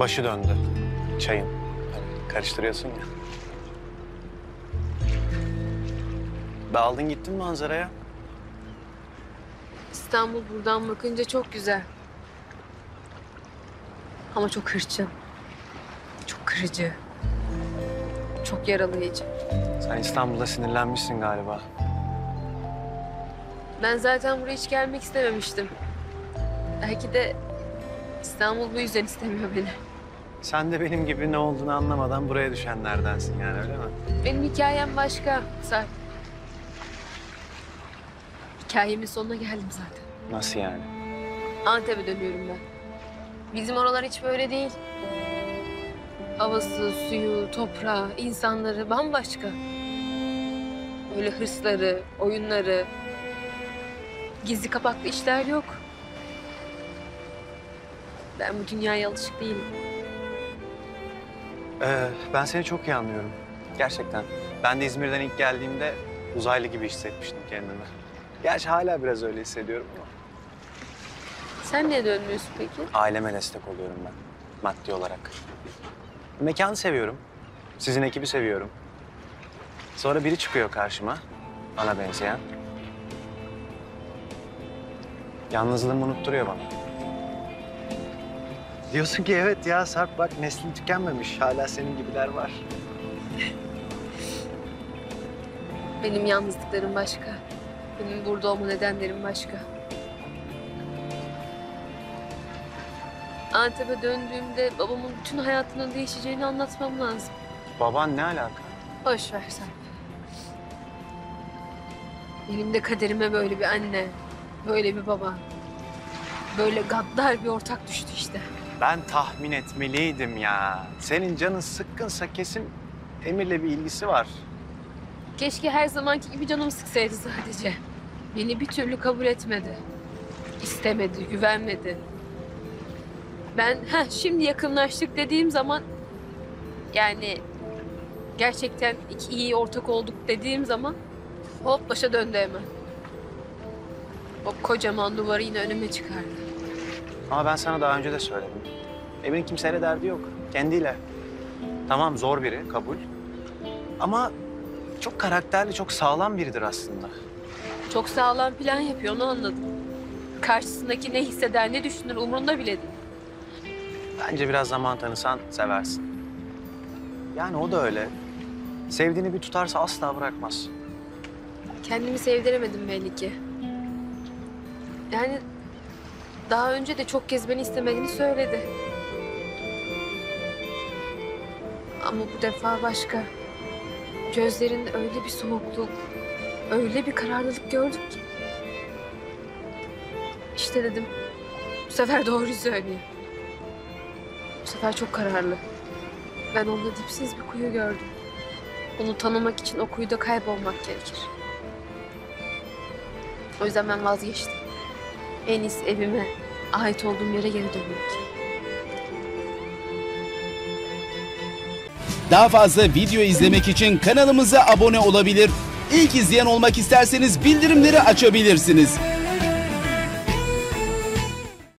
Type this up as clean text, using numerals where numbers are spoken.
Başı döndü. Çayın. Karıştırıyorsun ya. Dağıldın gittin manzaraya. İstanbul buradan bakınca çok güzel. Ama çok hırçın. Çok kırıcı. Çok yaralayıcı. Sen İstanbul'a sinirlenmişsin galiba. Ben zaten buraya hiç gelmek istememiştim. Belki de İstanbul bu yüzden istemiyor beni. Sen de benim gibi ne olduğunu anlamadan buraya düşenlerdensin yani, öyle mi? Benim hikayem başka Sarp. Hikayemin sonuna geldim zaten. Nasıl yani? Antep'e dönüyorum ben. Bizim oralar hiç böyle değil. Havası, suyu, toprağı, insanları bambaşka. Öyle hırsları, oyunları, gizli kapaklı işler yok. Ben bu dünyaya alışık değilim. Ben seni çok iyi anlıyorum. Gerçekten. Ben de İzmir'den ilk geldiğimde uzaylı gibi hissetmiştim kendimi. Gerçi hala biraz öyle hissediyorum ama. Sen niye dönmüyorsun peki? Aileme destek oluyorum ben. Maddi olarak. Mekanı seviyorum. Sizin ekibi seviyorum. Sonra biri çıkıyor karşıma. Bana benzeyen. Yalnızlığımı unutturuyor bana. Diyorsun ki evet ya Sarp, bak neslin tükenmemiş. Hala senin gibiler var. Benim yalnızlıklarım başka. Benim burada olma nedenlerim başka. Antep'e döndüğümde babamın bütün hayatının değişeceğini anlatmam lazım. Baban ne alaka? Boş ver Sarp. Benim de kaderime böyle bir anne, böyle bir baba, böyle gaddar bir ortak düştü işte. Ben tahmin etmeliydim ya. Senin canın sıkkınsa kesin Emir'le bir ilgisi var. Keşke her zamanki gibi canım sıksaydı sadece. Beni bir türlü kabul etmedi. İstemedi, güvenmedi. Ben şimdi yakınlaştık dediğim zaman... Yani gerçekten iki iyi ortak olduk dediğim zaman... Hop başa döndü hemen. O kocaman duvarı yine önüme çıkardı. Ama ben sana daha önce de söyledim. Emir'in kimseyle derdi yok. Kendiyle. Tamam zor biri, kabul. Ama çok karakterli, çok sağlam biridir aslında. Çok sağlam plan yapıyor, onu anladım. Karşısındaki ne hisseder, ne düşünür umurunda bile değil. Bence biraz zaman tanısan seversin. Yani o da öyle. Sevdiğini bir tutarsa asla bırakmaz. Kendimi sevdiremedim belli ki. Yani... Daha önce de çok kez beni istemediğini söyledi. Ama bu defa başka. Gözlerinde öyle bir soğukluk, öyle bir kararlılık gördük ki. İşte dedim, bu sefer doğruyu söylüyor. Bu sefer çok kararlı. Ben onda dipsiz bir kuyu gördüm. Onu tanımak için o kuyuda kaybolmak gerekir. O yüzden ben vazgeçtim. En iyisi evime, ait olduğum yere geri dönmek. Daha fazla video izlemek için kanalımıza abone olabilir. İlk izleyen olmak isterseniz bildirimleri açabilirsiniz.